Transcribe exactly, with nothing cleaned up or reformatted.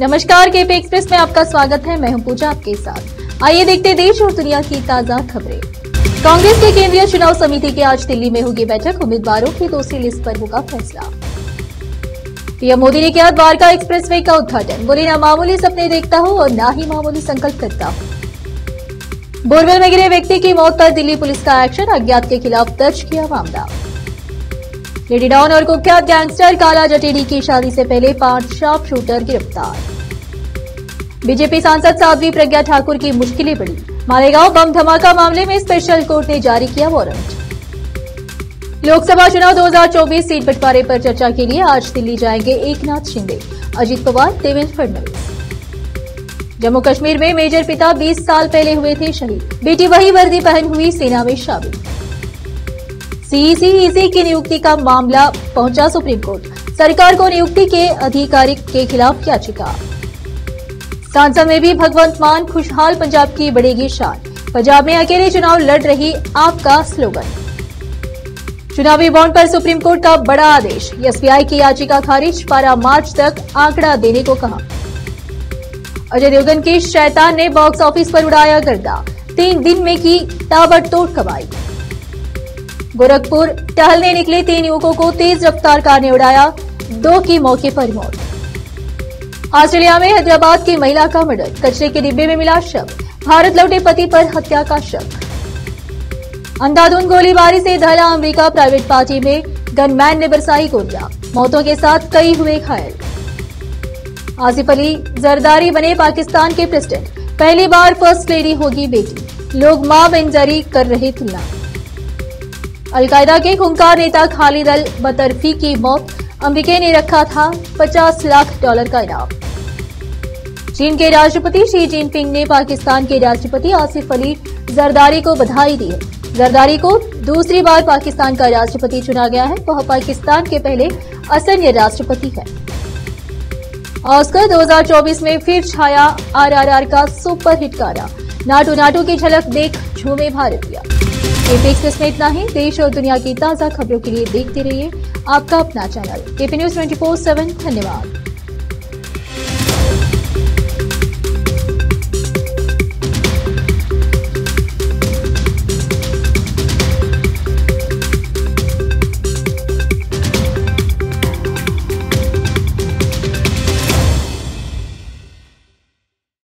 नमस्कार, के P express में आपका स्वागत है। मैं हूं पूजा आपके साथ। आइए देखते देश और दुनिया की ताजा खबरें। कांग्रेस की केंद्रीय चुनाव समिति की आज दिल्ली में होगी बैठक, उम्मीदवारों की दोषी लिस्ट पर होगा फैसला। पीएम मोदी ने किया द्वारका एक्सप्रेस वे का उद्घाटन, बोले ना मामूली सपने देखता हूँ और ना ही मामूली संकल्प करता हूँ। बोरवेल में गिरे व्यक्ति की मौत पर दिल्ली पुलिस का एक्शन, अज्ञात के खिलाफ दर्ज किया मामला। लेडी डॉन और कुख्यात गैंगस्टर काला जटेडी की शादी से पहले पांच शार्प शूटर गिरफ्तार। बीजेपी सांसद सावित्री प्रज्ञा ठाकुर की मुश्किलें बढ़ी, मालेगांव बम धमाका मामले में स्पेशल कोर्ट ने जारी किया वारंट। लोकसभा चुनाव दो हजार चौबीस सीट बंटवारे पर चर्चा के लिए आज दिल्ली जाएंगे एकनाथ शिंदे, अजीत पवार, देवेंद्र फडणवीस। जम्मू कश्मीर में मेजर पिता बीस साल पहले हुए थे शहीद, बेटी वही वर्दी पहन हुई सेना में शामिल। सीईसी की नियुक्ति का मामला पहुंचा सुप्रीम कोर्ट, सरकार को नियुक्ति के अधिकारी के खिलाफ याचिका। सांसद में भी भगवंत मान, खुशहाल पंजाब की बढ़ेगी शान, पंजाब में अकेले चुनाव लड़ रही आपका स्लोगन। चुनावी बॉन्ड पर सुप्रीम कोर्ट का बड़ा आदेश, एसबीआई की याचिका खारिज, बारह मार्च तक आंकड़ा देने को कहा। अजय देवगन की शैतान ने बॉक्स ऑफिस पर उड़ाया गर्दा, तीन दिन में की ताबड़तोड़ कमाई। गोरखपुर टहलने निकले तीन युवकों को तेज रफ्तार कार ने उड़ाया, दो की मौके पर मौत। ऑस्ट्रेलिया में हैदराबाद की महिला का मर्डर, कचरे के डिब्बे में मिला शव, भारत लौटे पति पर हत्या का शक। अंधाधुंध गोलीबारी से दहला अमेरिका, प्राइवेट पार्टी में गनमैन ने बरसाई गोलियां, मौतों के साथ कई हुए घायल। आसिफ अली जरदारी बने पाकिस्तान के प्रेसिडेंट, पहली बार फर्स्ट लेडी होगी बेटी, लोग मां बहन जारी कर रहे तुलना। अलकायदा के खूंखार नेता खालिद अल बतर्फी की मौत, अमेरिका ने रखा था पचास लाख डॉलर का इनाम। चीन के राष्ट्रपति शी जिनपिंग ने पाकिस्तान के राष्ट्रपति आसिफ अली जरदारी को बधाई दी है। जरदारी को दूसरी बार पाकिस्तान का राष्ट्रपति चुना गया है, वह पाकिस्तान के पहले असन्य राष्ट्रपति है। ऑस्कर दो हजार चौबीस में फिर छाया आरआरआर का सुपर हिट गाना, नाटू नाटू की झलक देख झूमे भारतीय। एपी एक्सप्रेस में इतना ही। देश और दुनिया की ताजा खबरों के लिए देखते रहिए आपका अपना channel AP news twenty four seven. धन्यवाद।